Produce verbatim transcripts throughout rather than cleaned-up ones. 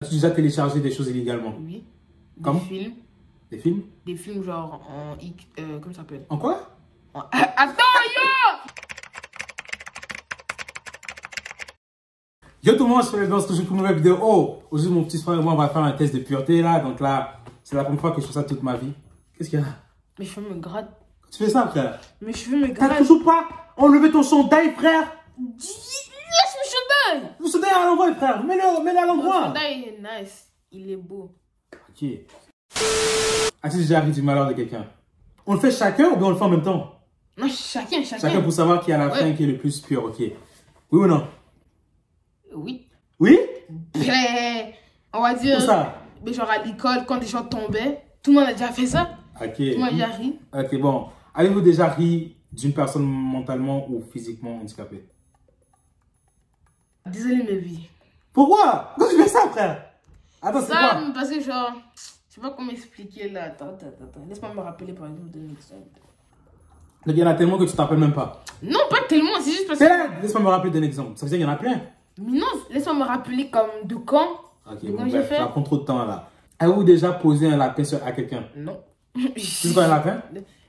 As-tu déjà téléchargé des choses illégalement? Oui. Comme? Des films. Des films? Des films genre en... Euh, comment ça s'appelle? En quoi? En... Attends, yo! Yo tout le monde, je suis dans ce que je fais pour une nouvelle vidéo. Oh! Aujourd'hui, mon petit frère et moi, on va faire un test de pureté là. Donc là, c'est la première fois que je fais ça toute ma vie. Qu'est-ce qu'il y a? Mes cheveux me grattent. Tu fais ça, frère? Mes cheveux me grattent. T'as toujours pas enlevé ton chandail, frère? Laisse mon chandail! Mon chandail à l'endroit, frère! Mets-le mets à l'endroit! Mon chandail, il est nice. Il est beau. Ok. As-tu déjà ri du malheur de quelqu'un? On le fait chacun ou bien on le fait en même temps? Non, chacun, chacun. Chacun pour savoir qui à la ouais. fin qui est le plus pur, ok. Oui ou non? Oui. Oui? Bleh. On va dire... Pour ça? Mais genre à l'école, quand des gens tombaient, tout le monde a déjà fait ça. Ok. Tout le monde a déjà ri. Ok, bon. Avez-vous déjà ri d'une personne mentalement ou physiquement handicapée? Désolé, mais oui. Pourquoi? Pourquoi tu fais ça, frère? Attends, c'est quoi? Parce que genre... Je sais pas comment expliquer là. Attends, attends, attends. Laisse-moi me rappeler par exemple de l'exemple. Il y en a tellement que tu t'appelles même pas. Non, pas tellement. C'est juste parce que... Laisse-moi me rappeler d'un exemple. Ça veut dire qu'il y en a plein. Mais non, laisse-moi me rappeler comme de quand. Ok, de bon, bref, fait... ça prend trop de temps là. Avez-vous déjà posé un lapin à quelqu'un? Non. C'est quoi un lapin?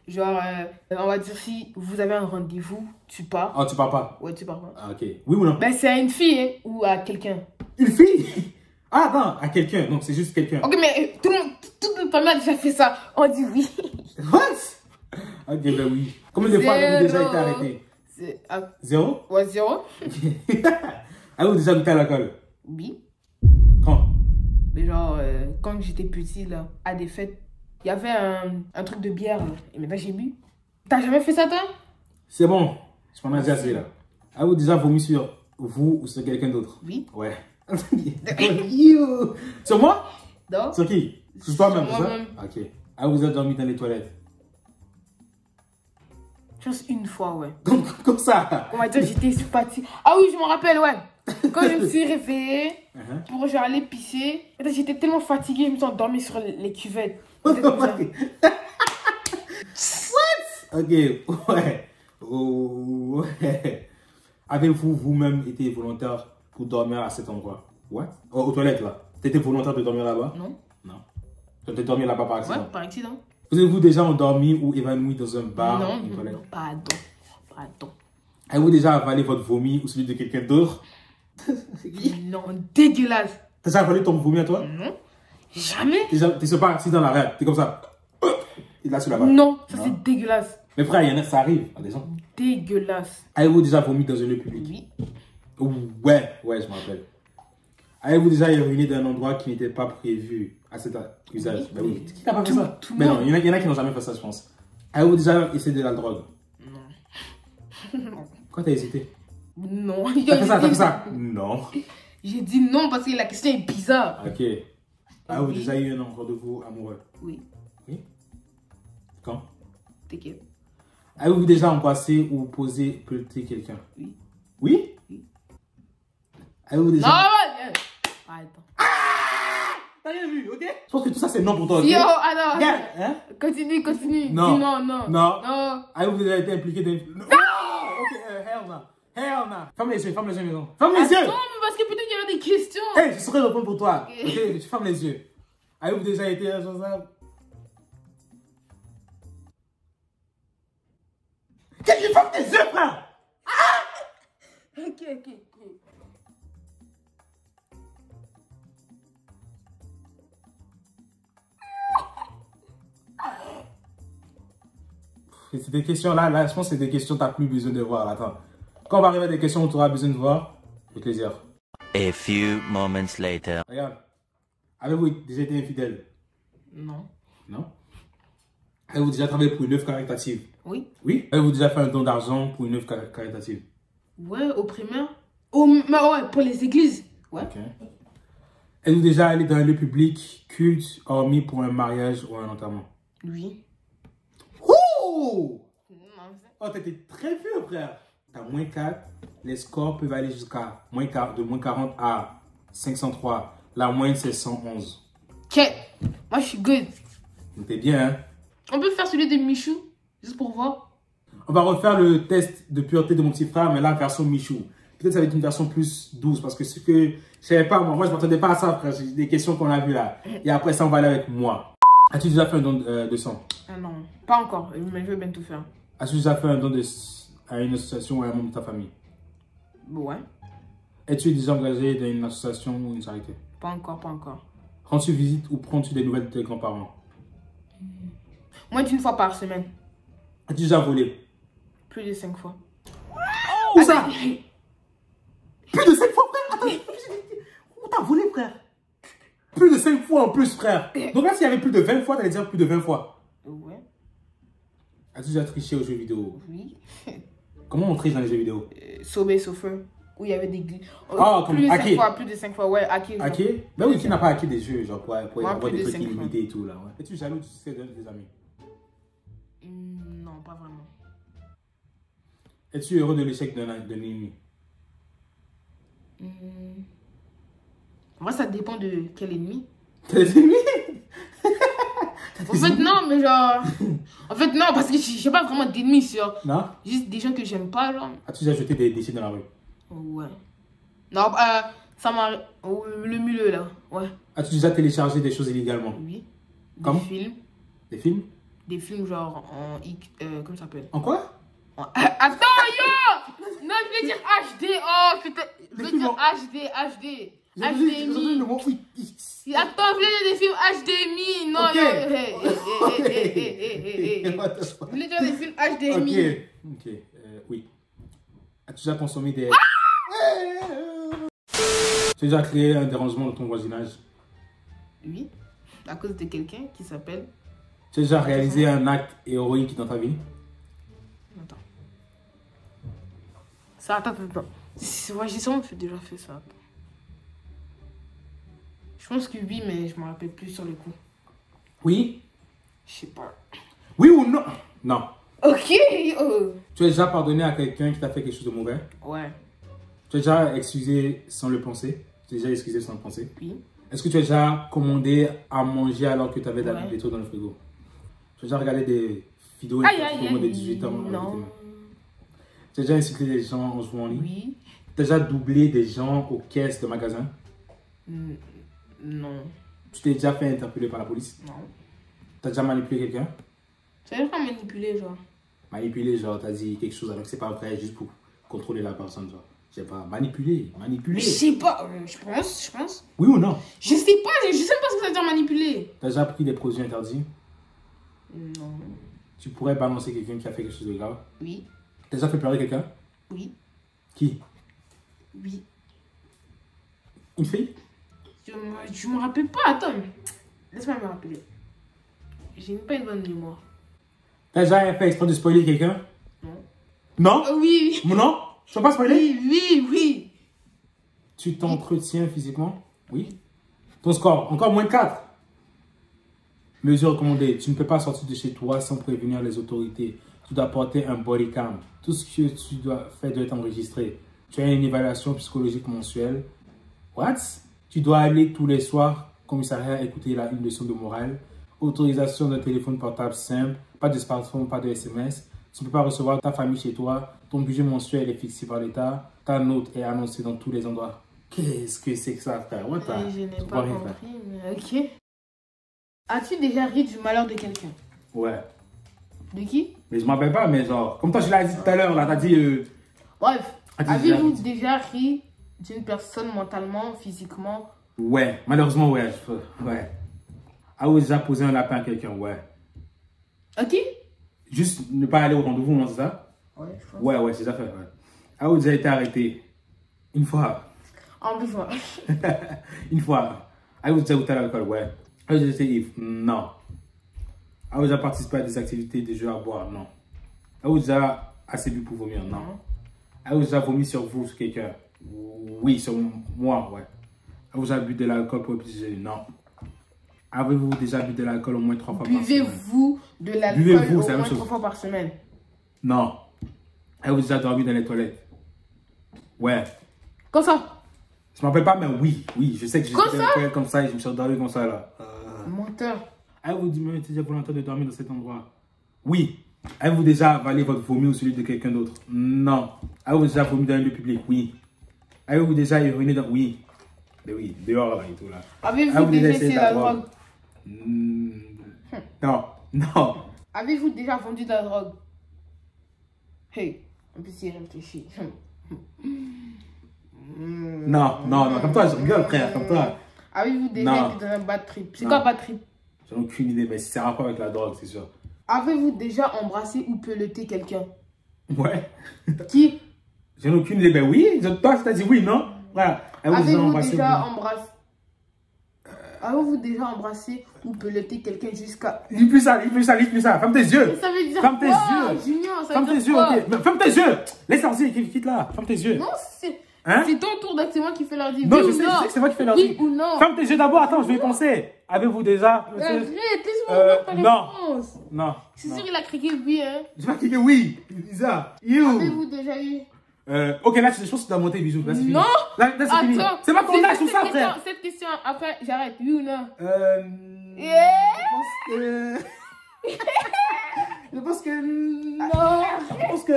Genre, euh, on va dire si vous avez un rendez-vous, tu pars. Ah, oh, tu pars pas? Ouais, tu pars pas. Ah, ok. Oui ou non? Ben, c'est à une fille hein, ou à quelqu'un. Une fille? Ah, attends, à quelqu'un, donc c'est juste quelqu'un. Ok, mais tout le monde, toute notre famille a déjà fait ça. On dit oui. What? Ok, ben oui. Combien de fois avez-vous déjà été arrêté? Zéro? Ouais, zéro. Avez-vous déjà goûté à l'alcool? Oui. Quand? Mais genre, euh, quand j'étais petit, là, à des fêtes, il y avait un, un truc de bière, là. Et maintenant, j'ai bu. T'as jamais fait ça, toi? C'est bon, je m'en ai déjà assez, là. Avez-vous déjà vomi sur vous ou sur quelqu'un d'autre? Oui. Ouais. Sur moi? Non. Sur qui? Sur toi-même, c'est ça? Ok. Ah, vous avez dormi dans les toilettes? Juste une fois, ouais. Comme, comme ça? On va dire j'étais partie. Ah oui, je m'en rappelle, ouais. Quand je me suis réveillée pour genre aller pisser, j'étais tellement fatiguée, je me suis endormie sur les cuvettes. What? Ok, ouais. Oh, ouais. Avez-vous vous-même été volontaire pour dormir à cet endroit? Ouais. Oh, aux toilettes là. T'étais volontaire de dormir là-bas? Non. Non. T'étais dormi là-bas par accident? Ouais, par accident. Vous avez-vous déjà endormi ou évanoui dans un bar? Non, une toilette? Non, pardon. Pardon. Avez-vous déjà avalé votre vomi ou celui de quelqu'un d'autre? Non, dégueulasse. T'as déjà avalé ton vomi à toi? Non. Jamais. T'es sur pas assis dans la règle. T'es comme ça. Et là sur la barre. Non, ça c'est dégueulasse. Mais frère, il y en a, ça arrive à des gens. Dégueulasse. Avez-vous déjà vomi dans un lieu public? Oui. Ouais, ouais, je me rappelle. Avez-vous déjà ruiné d'un endroit qui n'était pas prévu à cet usage? Oui, ben oui. Qui n'a pas fait ça? Mais non, il y, y en a qui n'ont jamais fait ça, je pense. Avez-vous déjà essayé de la drogue? Non. Pourquoi t'as hésité? Non. T'as fait ça, t'as fait ça? Non. J'ai dit non parce que la question est bizarre. Ok. Avez-vous déjà eu un rendez-vous amoureux? Oui. Oui? Quand? T'inquiète. Avez-vous déjà embrassé ou posé pelleté quelqu'un? Oui. Oui? Avez-vous déjà... Non, attends. Ah, t'as rien vu, ok? Je pense que tout ça c'est non pour toi, ok? Yo, alors... Regarde, hein? Continue, continue. Non. Dis non, non. Non. Non. Avez-vous déjà été impliqué dans... Non! Ok, euh, hell no. Hell no. Ferme les yeux, ferme les yeux, maison. Ferme les yeux! Attends, mais parce que peut-être qu'il y avait des questions. Hé, hey, je saurais répondre pour toi. Ok, okay, tu fermes les yeux. Avez-vous déjà été responsable? Qu'est-ce que tu fermes tes yeux, frère? Ah! Ok, ok, ok. C'est des questions là, là, je pense que c'est des questions que tu n'as plus besoin de voir. Attends. Quand on va arriver à des questions où tu auras besoin de voir, avec plaisir. A few moments later. Regarde. Avez-vous déjà été infidèle? Non. Non? Avez-vous déjà travaillé pour une œuvre caritative? Oui. Oui? Avez-vous déjà fait un don d'argent pour une œuvre car caritative? Ouais, au primaire. Au, mais ouais, pour les églises. Ouais. Ok. Êtes-vous déjà allé dans un lieu public, culte, hormis pour un mariage ou un enterrement? Oui. Oh, oh t'étais très vieux, frère. T'as moins quatre. Les scores peuvent aller jusqu'à de moins quarante à cinq cent trois. La moyenne, c'est cent onze. Ok. Moi, je suis good. T'es bien, hein? On peut faire celui de Michou, juste pour voir. On va refaire le test de pureté de mon petit frère, mais là, version Michou. peut-être ça va être une version plus douce, parce que ce que je savais pas, moi, moi je m'attendais pas à ça, frère. Des questions qu'on a vues là. Et après ça, on va aller avec moi. As-tu déjà fait un don de, euh, de sang? Ah non, pas encore, mais je vais bientôt faire. As-tu déjà fait un don de, à une association ou à un membre de ta famille? Ouais. Es-tu déjà engagé dans une association ou une charité? Pas encore, pas encore. Rends-tu visite ou prends-tu des nouvelles de tes grands-parents? Mmh. Moins d'une fois par semaine. As-tu déjà volé? Plus de cinq fois. Où ça? Plus de cinq fois, frère? Attends, où t'as volé, frère? Plus de cinq fois en plus, frère. Donc là, s'il y avait plus de vingt fois, t'allais dire plus de vingt fois. Ouais. As-tu déjà triché aux jeux vidéo? Oui. Comment on triche dans les jeux vidéo? euh, Sauver sauf feu. Où il y avait des glisses. Ah, plus de cinq fois, plus de cinq fois, ouais, hacker. Hacker? Ben oui, qui n'a pas hacké des jeux, genre pour, pour ouais, y avoir des trucs illimités et tout, là, ouais. Es-tu jaloux de tes amis? Non, pas vraiment. Es-tu heureux de l'échec de l'ennemi? Mmh. Moi, ça dépend de quel ennemi. Tes ennemis? En fait, non, mais genre. En fait, non, parce que j'ai pas vraiment d'ennemis, genre. Non? Juste des gens que j'aime pas, genre. As-tu déjà jeté des déchets dans la rue? Ouais. Non, euh, ça m'a. Le milieu, là. Ouais. As-tu déjà téléchargé des choses illégalement? Oui. Comme? Des films. Des films? Des films, genre en. Euh, comment ça s'appelle? En quoi? Attends, yo! Non, je vais dire H D. Oh, putain. Je vais dire H D, H D. H D M I. Attends, je voulais dire des films H D M I. Non, non. Je voulais dire des films H D M I. Ok, ok. Oui. As-tu déjà consommé des... Tu as déjà créé un dérangement dans ton voisinage? Oui. À cause de quelqu'un qui s'appelle... Tu as déjà réalisé un acte héroïque dans ta vie? Attends. Ça, attends, attends. Ouais, j'ai sûrement déjà fait ça. Je pense que oui, mais je me rappelle plus sur le coup. Oui? Je sais pas. Oui ou non? Non. Ok. Oh. Tu as déjà pardonné à quelqu'un qui t'a fait quelque chose de mauvais? Ouais. Tu as déjà excusé sans le penser? Tu as déjà excusé sans le penser? Oui. Est-ce que tu as déjà commandé à manger alors que tu avais ouais. des trucs dans le frigo? Tu as déjà regardé des vidéos pour moins de dix-huit ans? Non. Tu as déjà insulté des gens en jouant en ligne? Oui. Tu as déjà doublé des gens aux caisses de magasins? Non. Tu t'es déjà fait interpeller par la police? Non. Tu as déjà manipulé quelqu'un? Tu as déjà manipulé, genre? Manipuler, genre, t'as dit quelque chose alors que c'est pas vrai, juste pour contrôler la personne, genre. Je sais pas, manipuler, manipuler. Je sais pas, je pense, je pense. Oui ou non? Je sais pas, je sais pas ce que ça veut dire manipuler. T'as déjà pris des produits interdits? Non. Tu pourrais balancer quelqu'un qui a fait quelque chose de grave? Oui. T'as déjà fait pleurer quelqu'un? Oui. Qui? Oui. Une fille? Je me, je me rappelle pas, attends. Laisse-moi me rappeler. J'ai même pas une bonne mémoire. T'as déjà fait exprès de spoiler quelqu'un? Non. Non? Oui, oui. Non? Je ne peux pas spoiler? Oui, oui, oui. Tu t'entretiens physiquement? Oui. Ton score? Encore moins de quatre. Mesure recommandée. Tu ne peux pas sortir de chez toi sans prévenir les autorités. Tu dois porter un body cam. Tout ce que tu dois faire doit être enregistré. Tu as une évaluation psychologique mensuelle. What? Tu dois aller tous les soirs au commissariat écouter la une leçon de morale. Autorisation d'un téléphone portable simple, pas de smartphone, pas de S M S. Tu ne peux pas recevoir ta famille chez toi. Ton budget mensuel est fixé par l'État. Ta note est annoncée dans tous les endroits. Qu'est-ce que c'est que ça, frère? Je n'ai pas compris, mais ok. As-tu déjà ri du malheur de quelqu'un? Ouais. De qui? Mais je ne m'en rappelle pas, mais genre... Comme toi, je l'ai dit tout à l'heure, là, t'as dit... Euh... Bref, avez-vous déjà ri d'une personne mentalement, physiquement? Ouais, malheureusement, ouais. Ouais. Avez-vous déjà posé un lapin à quelqu'un? Ouais. Ok. Juste ne pas aller au rendez-vous, non, c'est ça? Ouais, je pense. Ouais, ouais, c'est ça, fait. Ouais. Ah, vous avez été arrêté? Une fois. En deux fois. Une fois. Ah, vous avez goûté à l'alcool? Ouais. Ah, vous avez été ivre? Non. Ah, vous avez participé à des activités, des jeux à boire? Non. Ah, vous avez assez bu pour vomir? Non. Ah, vous avez vomi sur vous, sur quelqu'un? Oui, sur moi, ouais. Ah, vous avez bu de l'alcool pour obliger? Non. Avez-vous déjà bu de l'alcool au moins trois fois par semaine? Buvez-vous de l'alcool au moins trois fois par semaine? Non. Avez-vous déjà dormi dans les toilettes? Ouais. Comme ça? Je ne m'en rappelle pas, mais oui. Oui, je sais que j'ai dormi dans les toilettes comme ça et je me suis endormi comme ça là. Euh... Menteur. Avez-vous déjà volontaire de dormir dans cet endroit? Oui. Avez-vous déjà avalé votre vomi ou celui de quelqu'un d'autre? Non. Avez-vous déjà vomi dans un lieu public? Oui. Avez-vous déjà urinez dans... Oui. Oui, dehors là et tout là. Avez-vous déjà essayé la drogue? Non, non. Avez-vous déjà vendu de la drogue? Hey, un petit réfléchir. Non, non, non, comme toi, je rigole, frère, comme toi. Avez-vous déjà été dans un bad trip? C'est quoi bad trip? J'en ai aucune idée, mais c'est un rapport avec la drogue, c'est sûr. Avez-vous déjà embrassé ou pelleté quelqu'un? Ouais. Qui? J'en ai aucune idée, ben oui. Toi, tu as dit oui, non? Voilà. Avez-vous déjà embrassé? Avez-vous déjà embrassé ou peloté quelqu'un jusqu'à... Lis plus ça, lis plus ça, lis plus ça. Ferme tes yeux. Ça veut dire Ferme tes yeux. Junior, ça Ferme veut dire tes yeux, ok. Ferme tes yeux. Laisse en dire, quitte là. Ferme tes yeux. Non, c'est hein? ton tour d'acte, c'est moi qui fais leur dire. Non, oui je, sais, non. je sais que c'est moi qui fais leur dire. Oui ou non. Ferme tes yeux d'abord, attends, je vais y penser. Avez-vous déjà... Arrête, laisse-moi euh, voir ta réponse. Non, non. C'est sûr, il a crié oui, hein. J'ai crié oui, Lisa. Avez-vous déjà eu... Euh, ok, là, je pense que tu dois monter, bisous. Là, c'est fini. Non! Là, là, c'est fini. C'est pas ton âge ou ça, frère. Cette question, après, j'arrête. Oui ou non? Euh. Yeah. Je pense que. je pense que. Non! Je pense que.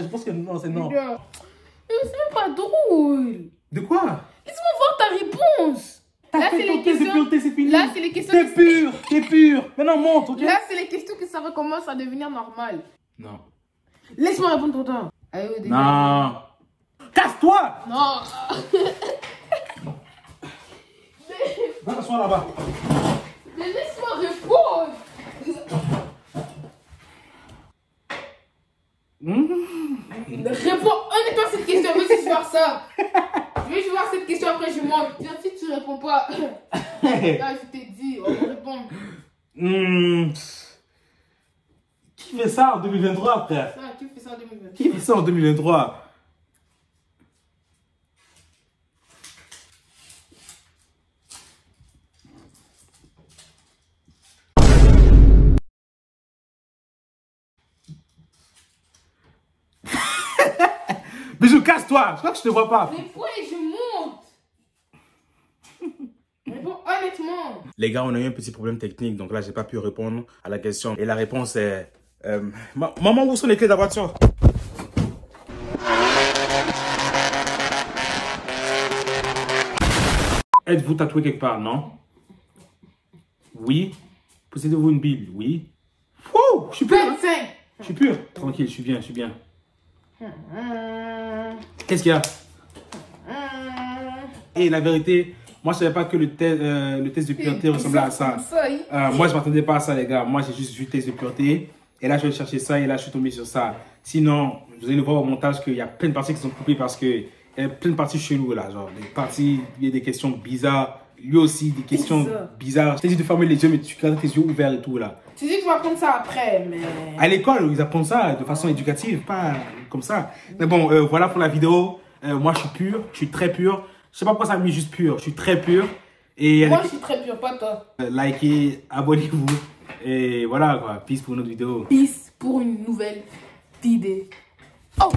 je pense que non, c'est non. Mais c'est même pas drôle. De quoi? Laisse-moi voir ta réponse. Là, c'est les questions. Pureté, fini. Là, c'est les questions. T'es que... pur, t'es pur. Maintenant, monte, ok? Là, c'est les questions que ça recommence à devenir normal. Non. Laisse-moi répondre pour toi. Non. Casse-toi. Non. Va t'asseoir là-bas. Mais laisse-moi répondre. Réponds honnêtement cette question. Je vais juste voir ça. Je vais juste voir cette question après je monte. Si tu réponds pas. Là je t'ai dit, on va répondre. Mmh. Qui fait ça en deux mille vingt-trois, frère? Qui fait ça en deux mille vingt-trois? Qui fait ça en deux mille vingt-trois? Mais je casse-toi! Je crois que je te vois pas. Mais pourquoi je monte? Réponds honnêtement. Les gars, on a eu un petit problème technique, donc là, j'ai pas pu répondre à la question. Et la réponse est... Euh, ma maman, où sont les clés de la voiture? Êtes-vous tatoué quelque part, non? Oui. Possédez-vous une Bible? Oui. Ouh, je suis pur. Hein? Je suis pur. Tranquille, je suis bien, je suis bien. Qu'est-ce qu'il y a? Et la vérité, moi, je savais pas que le, te euh, le test de pureté ressemblait à ça. Euh, moi, je m'attendais pas à ça, les gars. Moi, j'ai juste vu le test de pureté. Et là, je vais chercher ça et là, je suis tombé sur ça. Sinon, vous allez le voir au montage qu'il y a plein de parties qui sont coupées parce qu'il y a plein de parties cheloues là. Genre, des parties, il y a des questions bizarres. Lui aussi, des questions bizarres. Je t'ai dit de fermer les yeux, mais tu gardes tes yeux ouverts et tout là. Tu dis que tu vas apprendre ça après, mais. À l'école, ils apprennent ça de façon éducative, pas comme ça. Mais bon, euh, voilà pour la vidéo. Euh, moi, je suis pur, je suis très pur. Je sais pas pourquoi ça m'a mis juste pur. Je suis très pur. Et... Moi, je suis très pur, pas toi. Euh, likez, abonnez-vous. Et voilà quoi, peace pour une autre vidéo. Peace pour une nouvelle vidéo. Oh!